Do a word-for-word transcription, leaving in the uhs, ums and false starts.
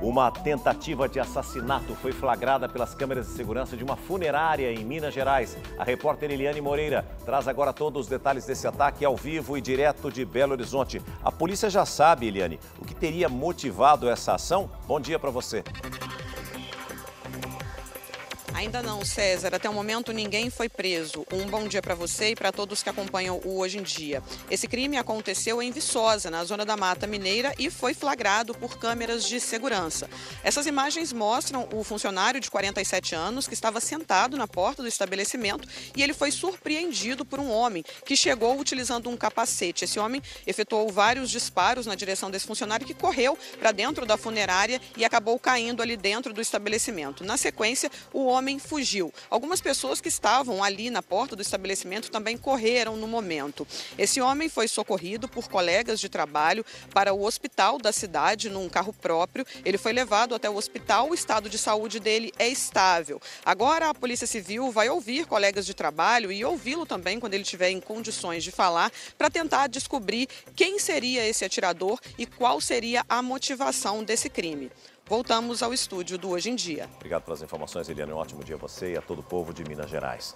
Uma tentativa de assassinato foi flagrada pelas câmeras de segurança de uma funerária em Minas Gerais. A repórter Eliane Moreira traz agora todos os detalhes desse ataque ao vivo e direto de Belo Horizonte. A polícia já sabe, Eliane, o que teria motivado essa ação? Bom dia para você. Ainda não, César. Até o momento, ninguém foi preso. Um bom dia para você e para todos que acompanham o Hoje em Dia. Esse crime aconteceu em Viçosa, na zona da Mata Mineira, e foi flagrado por câmeras de segurança. Essas imagens mostram o funcionário de quarenta e sete anos que estava sentado na porta do estabelecimento e ele foi surpreendido por um homem que chegou utilizando um capacete. Esse homem efetuou vários disparos na direção desse funcionário que correu para dentro da funerária e acabou caindo ali dentro do estabelecimento. Na sequência, o homem fugiu. Algumas pessoas que estavam ali na porta do estabelecimento também correram no momento. Esse homem foi socorrido por colegas de trabalho para o hospital da cidade num carro próprio. Ele foi levado até o hospital. O estado de saúde dele é estável. Agora a Polícia Civil vai ouvir colegas de trabalho e ouvi-lo também quando ele estiver em condições de falar para tentar descobrir quem seria esse atirador e qual seria a motivação desse crime. Voltamos ao estúdio do Hoje em Dia. Obrigado pelas informações, Eliane. Um ótimo dia a você e a todo o povo de Minas Gerais.